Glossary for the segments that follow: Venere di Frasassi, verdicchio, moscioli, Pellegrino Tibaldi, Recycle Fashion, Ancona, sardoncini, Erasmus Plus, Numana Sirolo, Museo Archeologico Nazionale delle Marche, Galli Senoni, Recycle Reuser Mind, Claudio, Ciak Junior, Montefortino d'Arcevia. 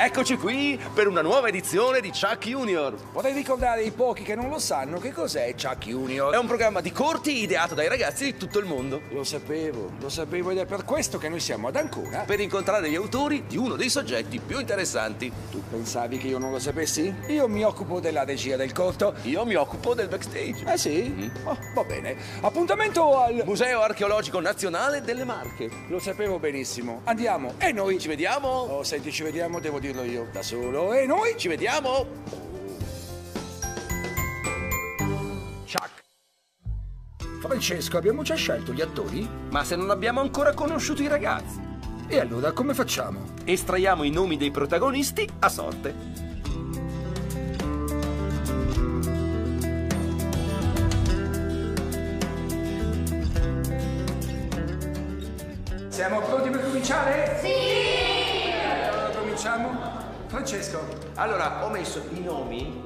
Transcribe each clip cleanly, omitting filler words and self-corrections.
Eccoci qui per una nuova edizione di Ciak Junior. Vorrei ricordare ai pochi che non lo sanno che cos'è Ciak Junior. È un programma di corti ideato dai ragazzi di tutto il mondo. Lo sapevo ed è per questo che noi siamo ad Ancona per incontrare gli autori di uno dei soggetti più interessanti. Tu pensavi che io non lo sapessi? Io mi occupo della regia del corto. Io mi occupo del backstage. Ah sì? Oh, va bene. Appuntamento al Museo Archeologico Nazionale delle Marche. Lo sapevo benissimo. Andiamo. E noi ci vediamo? Oh, senti, ci vediamo, devo dire io da solo, e noi ci vediamo. Ciak. Francesco, abbiamo già scelto gli attori? Ma se non abbiamo ancora conosciuto i ragazzi. E allora come facciamo? Estraiamo i nomi dei protagonisti a sorte. Siamo pronti per cominciare? Sì! Francesco, allora ho messo i nomi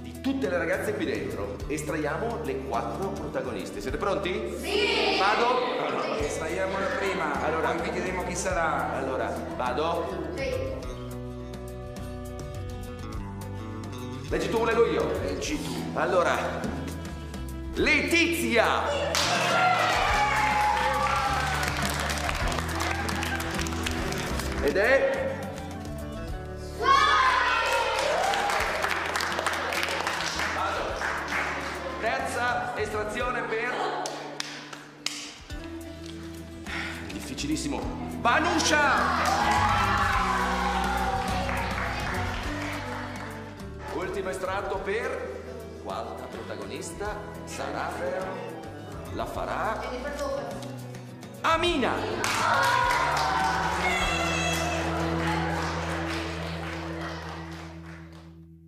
di tutte le ragazze qui dentro. Estraiamo le 4 protagoniste. Siete pronti? Sì! Vado? Allora, estraiamo la prima. Allora, poi vedremo chi sarà. Allora, vado? Sì. Leggi tu, leggo io. Leggi tu. Allora, Letizia! Ed è... estrazione per... difficilissimo. Vanuscia! Ultimo estratto per... quarta protagonista sarà... la farà... Amina!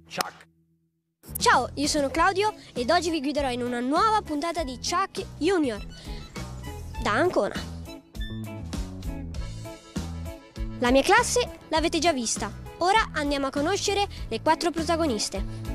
Ciak! Ciao, io sono Claudio ed oggi vi guiderò in una nuova puntata di Ciak Junior da Ancona. La mia classe l'avete già vista, ora andiamo a conoscere le 4 protagoniste.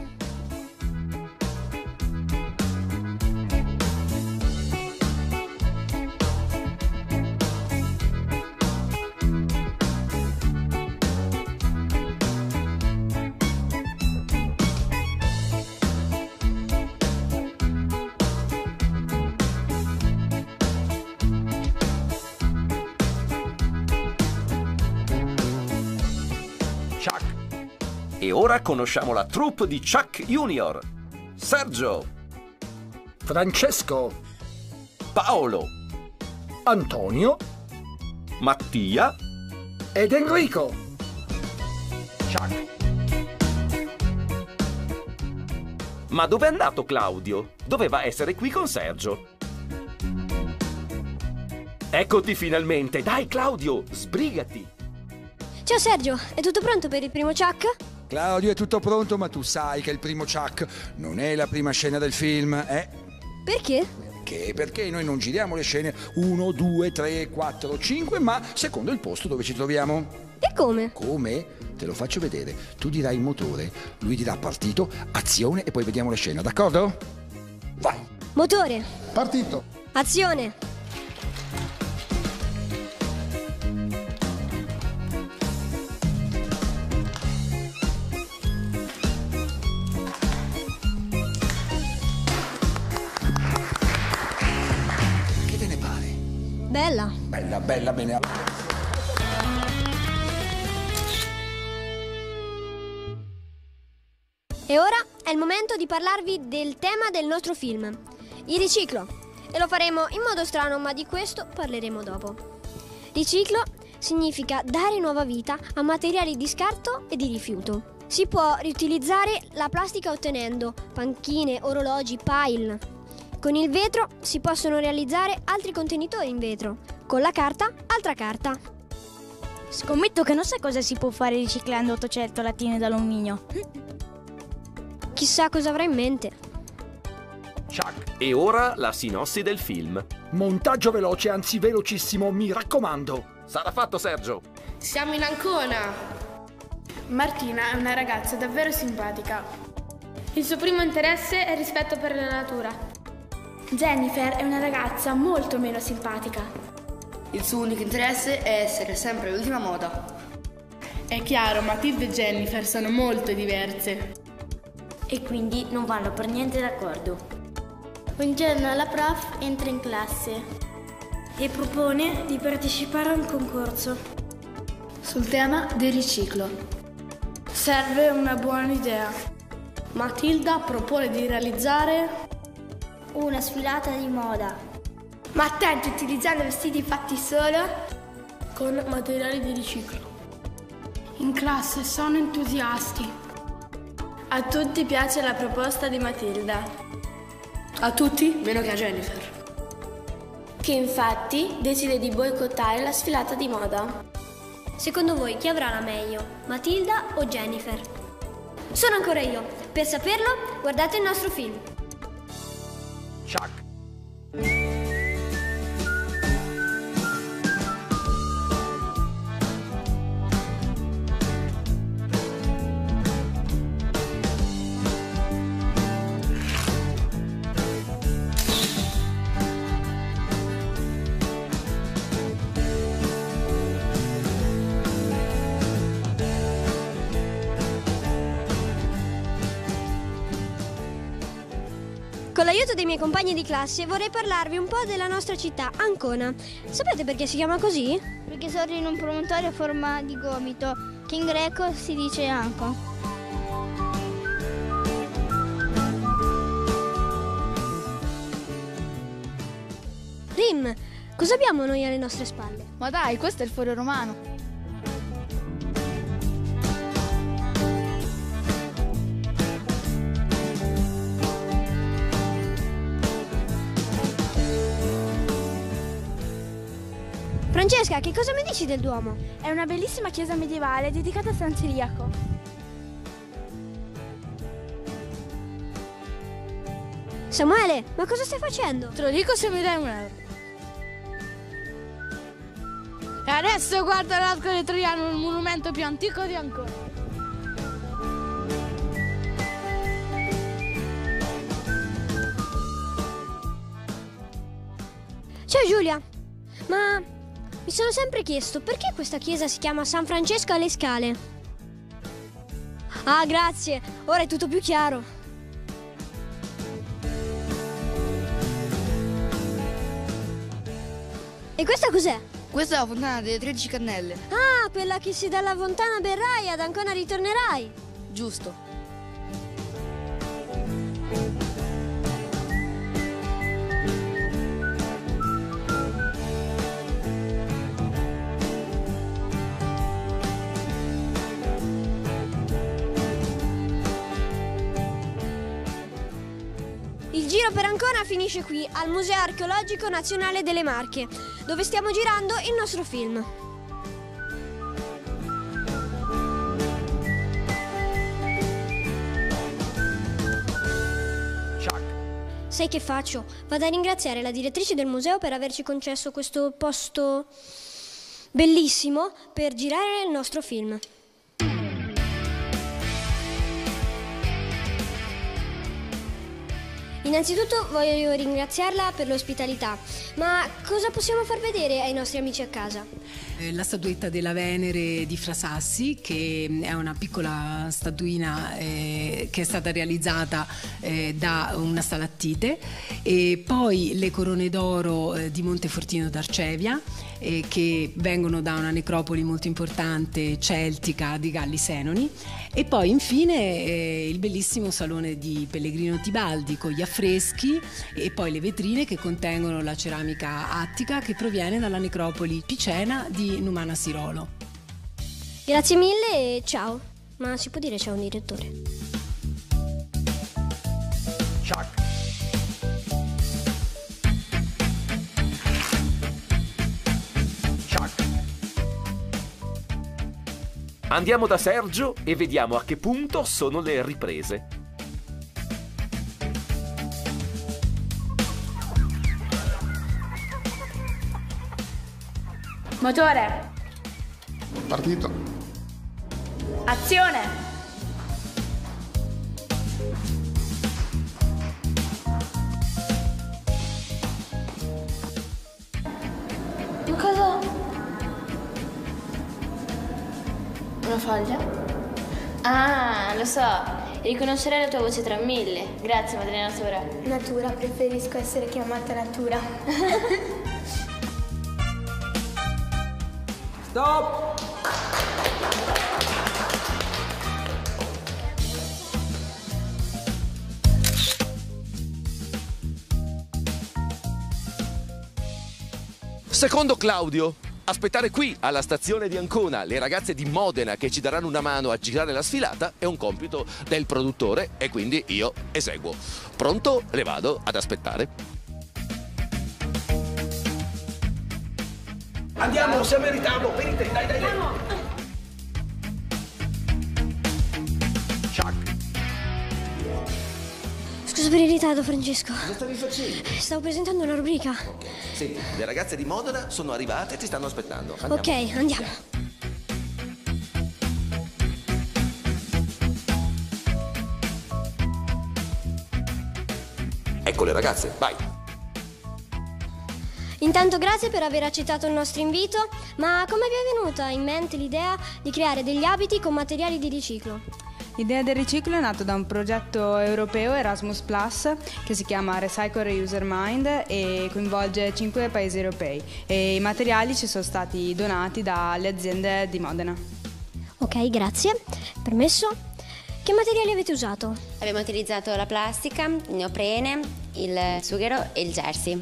E ora conosciamo la troupe di Ciak Junior. Sergio, Francesco, Paolo, Antonio, Mattia ed Enrico. Ciak. Ma dov'è andato Claudio? Doveva essere qui con Sergio. Eccoti finalmente. Dai Claudio, sbrigati. Ciao Sergio, è tutto pronto per il primo Ciak? Claudio, è tutto pronto, ma tu sai che il primo Ciak non è la prima scena del film, eh? Perché? Perché noi non giriamo le scene 1, 2, 3, 4, 5, ma secondo il posto dove ci troviamo. E come? Come? Te lo faccio vedere. Tu dirai il motore, lui dirà partito, azione e poi vediamo la scena, d'accordo? Vai! Motore! Partito! Azione! Bella. Bella, bella, bene. E ora è il momento di parlarvi del tema del nostro film, il riciclo. E lo faremo in modo strano, ma di questo parleremo dopo. Riciclo significa dare nuova vita a materiali di scarto e di rifiuto. Si può riutilizzare la plastica ottenendo panchine, orologi, pile. Con il vetro si possono realizzare altri contenitori in vetro, con la carta, altra carta. Scommetto che non sai cosa si può fare riciclando 800 lattine d'alluminio. Chissà cosa avrà in mente. Ciak. E ora la sinossi del film. Montaggio veloce, anzi velocissimo, mi raccomando. Sarà fatto Sergio. Siamo in Ancona. Martina è una ragazza davvero simpatica. Il suo primo interesse è rispetto per la natura. Jennifer è una ragazza molto meno simpatica. Il suo unico interesse è essere sempre all'ultima moda. È chiaro, Matilde e Jennifer sono molto diverse. E quindi non vanno per niente d'accordo. Un giorno la prof entra in classe e propone di partecipare a un concorso sul tema del riciclo. Serve una buona idea. Matilda propone di realizzare una sfilata di moda, ma attenti, utilizzando vestiti fatti solo con materiali di riciclo. In classe sono entusiasti. A tutti piace la proposta di Matilda. A tutti, meno che a Jennifer, che infatti decide di boicottare la sfilata di moda. Secondo voi chi avrà la meglio, Matilda o Jennifer? Sono ancora io. Per saperlo, guardate il nostro film. Ciak. Con l'aiuto dei miei compagni di classe vorrei parlarvi un po' della nostra città, Ancona. Sapete perché si chiama così? Perché sorge in un promontorio a forma di gomito, che in greco si dice anco. Rim, cosa abbiamo noi alle nostre spalle? Ma dai, questo è il Foro Romano. Francesca, che cosa mi dici del Duomo? È una bellissima chiesa medievale dedicata a San Ciriaco. Samuele, ma cosa stai facendo? Te lo dico se mi dai un euro. E adesso guarda l'Arco del Troiano, il monumento più antico di Ancona. Ciao Giulia, ma... mi sono sempre chiesto perché questa chiesa si chiama San Francesco alle Scale. Ah, grazie, ora è tutto più chiaro. E questa cos'è? Questa è la fontana delle 13 cannelle. Ah, quella che se dalla fontana berrai ad Ancona ritornerai. Giusto. Il giro per Ancona finisce qui, al Museo Archeologico Nazionale delle Marche, dove stiamo girando il nostro film. Ciak. Sai che faccio? Vado a ringraziare la direttrice del museo per averci concesso questo posto bellissimo per girare il nostro film. Innanzitutto voglio ringraziarla per l'ospitalità, ma cosa possiamo far vedere ai nostri amici a casa? La statuetta della Venere di Frasassi, che è una piccola statuina che è stata realizzata da una stalattite, e poi le corone d'oro di Montefortino d'Arcevia, che vengono da una necropoli molto importante celtica di Galli Senoni, e poi infine il bellissimo salone di Pellegrino Tibaldi con gli affreschi e poi le vetrine che contengono la ceramica attica che proviene dalla necropoli picena di Numana Sirolo. Grazie mille e ciao. Ma si può dire ciao un direttore? Ciao. Andiamo da Sergio e vediamo a che punto sono le riprese. Motore. Partito. Azione. Ma cosa... una foglia? Ah, lo so. Riconoscerai la tua voce tra mille. Grazie, madre natura. Natura, preferisco essere chiamata natura. Stop! Secondo Claudio, aspettare qui, alla stazione di Ancona, le ragazze di Modena che ci daranno una mano a girare la sfilata è un compito del produttore e quindi io eseguo. Pronto? Le vado ad aspettare. Andiamo, siamo in ritardo, venite, dai, dai, dai. Ciak. Scusa per il ritardo, Francesco. Cosa stavi facendo? Stavo presentando la rubrica. Okay. Senti, le ragazze di Modena sono arrivate e ti stanno aspettando. Andiamo. Ok, andiamo. Ecco le ragazze, vai. Intanto grazie per aver accettato il nostro invito, ma come vi è venuta in mente l'idea di creare degli abiti con materiali di riciclo? L'idea del riciclo è nata da un progetto europeo Erasmus Plus che si chiama Recycle Reuser Mind e coinvolge 5 paesi europei e i materiali ci sono stati donati dalle aziende di Modena. Ok, grazie. Permesso? Che materiali avete usato? Abbiamo utilizzato la plastica, il neoprene, il sughero e il jersey.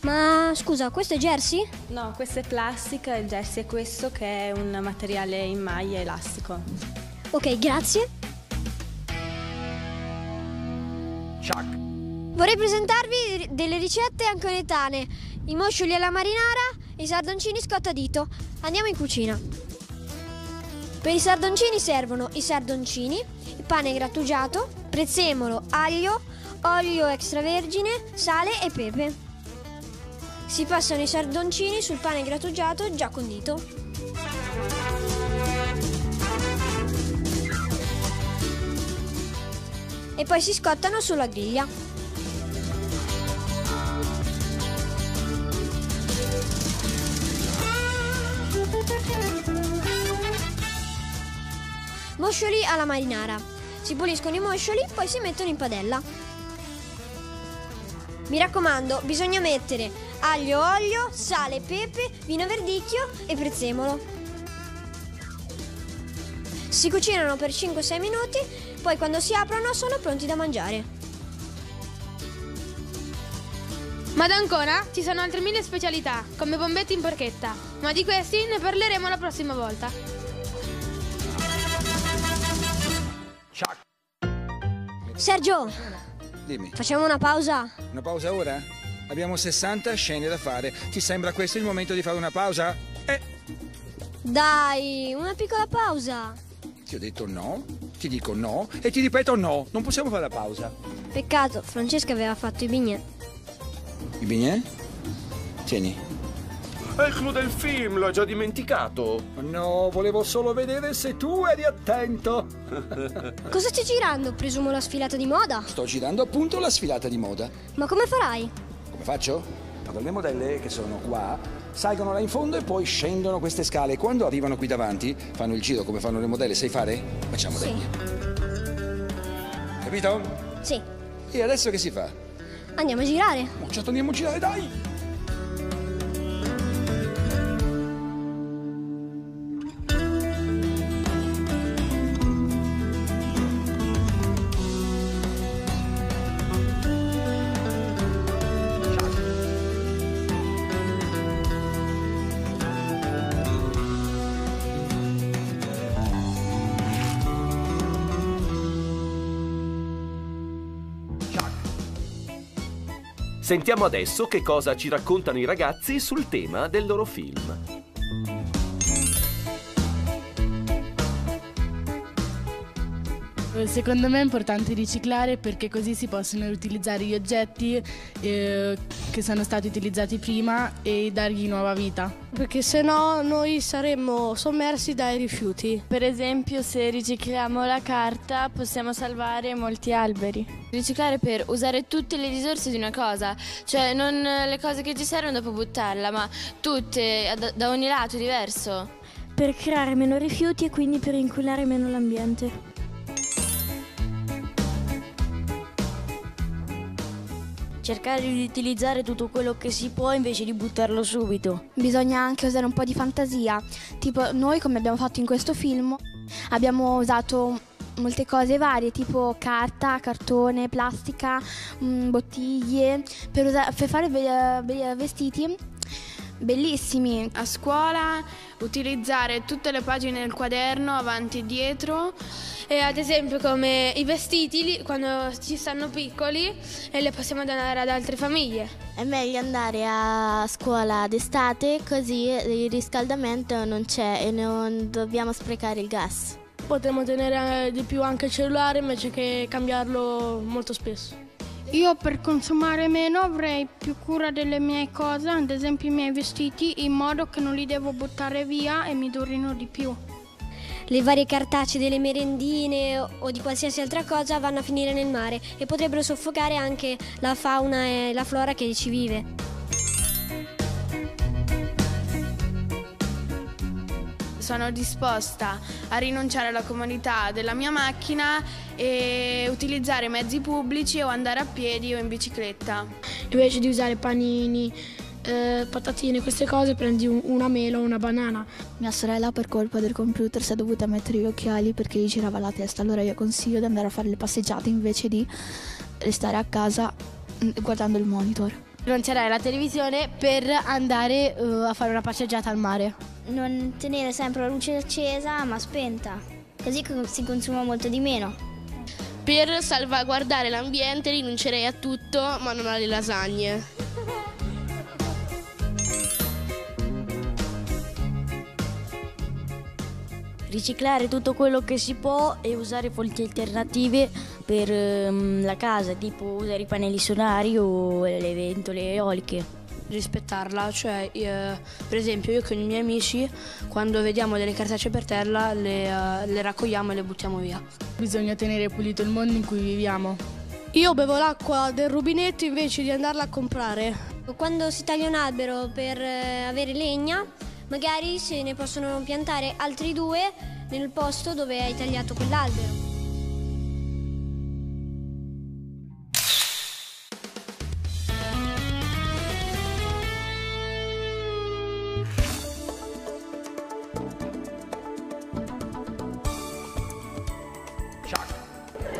Ma scusa, questo è jersey? No, questo è plastica, il jersey è questo che è un materiale in maglia elastico. Ok, grazie. Ciak. Vorrei presentarvi delle ricette anconetane. I moscioli alla marinara, i sardoncini scottadito. Andiamo in cucina. Per i sardoncini servono i sardoncini, il pane grattugiato, prezzemolo, aglio, olio extravergine, sale e pepe. Si passano i sardoncini sul pane grattugiato già condito. E poi si scottano sulla griglia. Moscioli alla marinara. Si puliscono i moscioli, poi si mettono in padella. Mi raccomando, bisogna mettere aglio, olio, sale, pepe, vino verdicchio e prezzemolo. Si cucinano per 5-6 minuti, poi quando si aprono sono pronti da mangiare. Ma ad Ancona ci sono altre 1000 specialità, come bombetti in porchetta, ma di questi ne parleremo la prossima volta. Ciao. Sergio, dimmi. Facciamo una pausa? Una pausa ora? Abbiamo 60 scene da fare. Ti sembra questo il momento di fare una pausa? Dai, una piccola pausa. Ti ho detto no, ti dico no e ti ripeto no, non possiamo fare la pausa. Peccato, Francesca aveva fatto i bignè. I bignè? Tieni. È il clou del film, l'ho già dimenticato. No, volevo solo vedere se tu eri attento. Cosa stai girando? Presumo la sfilata di moda. Sto girando appunto la sfilata di moda. Ma come farai? Come faccio? Vado alle modelle che sono qua, salgono là in fondo e poi scendono queste scale. Quando arrivano qui davanti, fanno il giro come fanno le modelle. Sai fare? Facciamo sì. Capito? Sì. E adesso che si fa? Andiamo a girare. Ci torniamo a girare, dai! Sentiamo adesso che cosa ci raccontano i ragazzi sul tema del loro film. Secondo me è importante riciclare perché così si possono riutilizzare gli oggetti che sono stati utilizzati prima e dargli nuova vita. Perché sennò noi saremmo sommersi dai rifiuti. Per esempio, se ricicliamo la carta possiamo salvare molti alberi. Riciclare per usare tutte le risorse di una cosa, cioè non le cose che ci servono dopo buttarla, ma tutte da ogni lato diverso. per creare meno rifiuti e quindi per inquinare meno l'ambiente. Cercare di utilizzare tutto quello che si può invece di buttarlo subito. Bisogna anche usare un po' di fantasia, tipo noi come abbiamo fatto in questo film abbiamo usato molte cose varie, tipo carta, cartone, plastica, bottiglie, per fare vestiti bellissimi. A scuola utilizzare tutte le pagine del quaderno avanti e dietro, e ad esempio come i vestiti quando ci stanno piccoli e le possiamo donare ad altre famiglie. È meglio andare a scuola d'estate, così il riscaldamento non c'è e non dobbiamo sprecare il gas. Potremmo tenere di più anche il cellulare invece che cambiarlo molto spesso. Io per consumare meno avrei più cura delle mie cose, ad esempio i miei vestiti, in modo che non li devo buttare via e mi durino di più. Le varie cartacee delle merendine o di qualsiasi altra cosa vanno a finire nel mare e potrebbero soffocare anche la fauna e la flora che ci vive. Sono disposta a rinunciare alla comodità della mia macchina e utilizzare mezzi pubblici o andare a piedi o in bicicletta. Invece di usare panini, patatine, queste cose, prendi una mela o una banana. Mia sorella per colpa del computer si è dovuta mettere gli occhiali perché gli girava la testa, allora io consiglio di andare a fare le passeggiate invece di restare a casa guardando il monitor. Rinunciare alla televisione per andare a fare una passeggiata al mare. Non tenere sempre la luce accesa ma spenta, così si consuma molto di meno. Per salvaguardare l'ambiente rinuncerei a tutto ma non alle lasagne. Riciclare tutto quello che si può e usare fonti alternative per la casa, tipo usare i pannelli solari o le ventole eoliche. Rispettarla, cioè per esempio io con i miei amici quando vediamo delle cartacee per terra le raccogliamo e le buttiamo via. Bisogna tenere pulito il mondo in cui viviamo. Io bevo l'acqua del rubinetto invece di andarla a comprare. Quando si taglia un albero per avere legna, magari se ne possono piantare altri due nel posto dove hai tagliato quell'albero.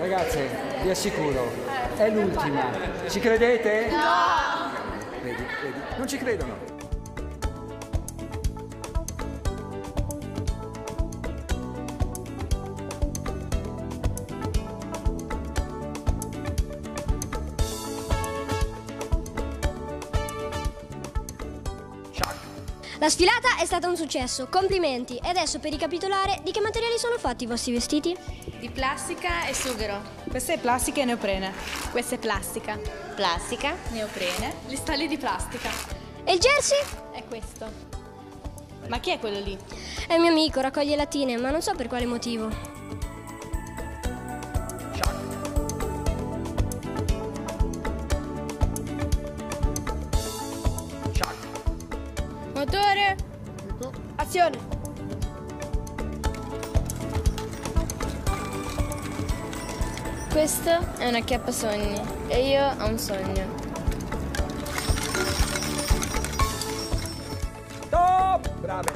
Ragazzi, vi assicuro, è l'ultima. Ci credete? No! Vedi, non ci credono. Ciao. La sfilata è stata un successo, complimenti. E adesso per ricapitolare, di che materiali sono fatti i vostri vestiti? Di plastica e sughero. Questa è plastica e neoprene. Questa è plastica. Plastica, neoprene, listalli di plastica. E il jersey? È questo. Ma chi è quello lì? È un mio amico, raccoglie lattine, ma non so per quale motivo. Ciao. Motore. Azione. Questa è una chiappa sogni e io ho un sogno. Top! Brave!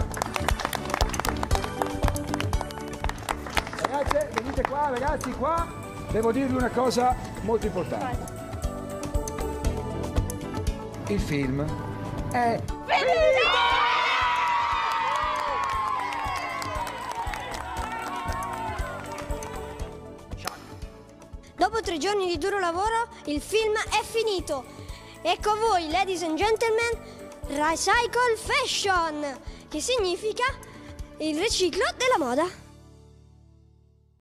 Ragazze, venite qua, ragazzi, qua. Devo dirvi una cosa molto importante. Il film è... finito! Dopo 3 giorni di duro lavoro, il film è finito. Ecco a voi, ladies and gentlemen, Recycle Fashion, che significa il riciclo della moda.